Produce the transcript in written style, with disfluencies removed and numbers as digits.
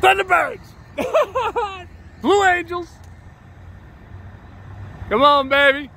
Thunderbirds! Blue Angels! Come on, baby!